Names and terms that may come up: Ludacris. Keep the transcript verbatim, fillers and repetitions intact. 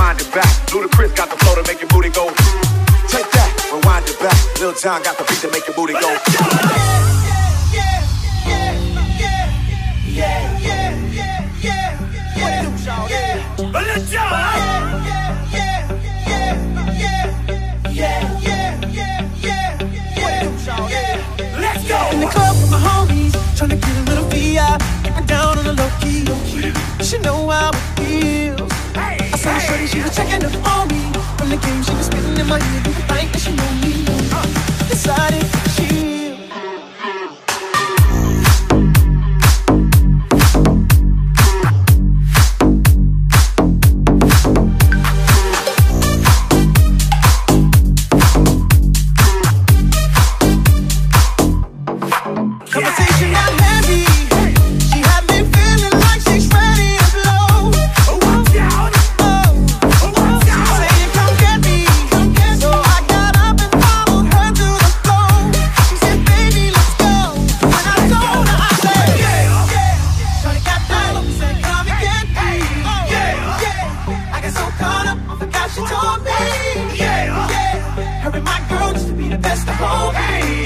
rewind it back. Ludacris got the flow to make your booty go. Take that, rewind it back. Lil Jon got the beat to make your booty go. Yeah, yeah, yeah, yeah, yeah, yeah, yeah, yeah, yeah. Let's go, yeah. Let's go. In the club with my homies, trying to get a little V I. Keep it down on the low key. She know how it feels. Hey, I saw her shorty, she was checking up on me. From the game, she was spitting in my ear. Like that she know me. Uh, decided she. She told me, yeah, yeah. Her and my girl used to be the best of all. Hey.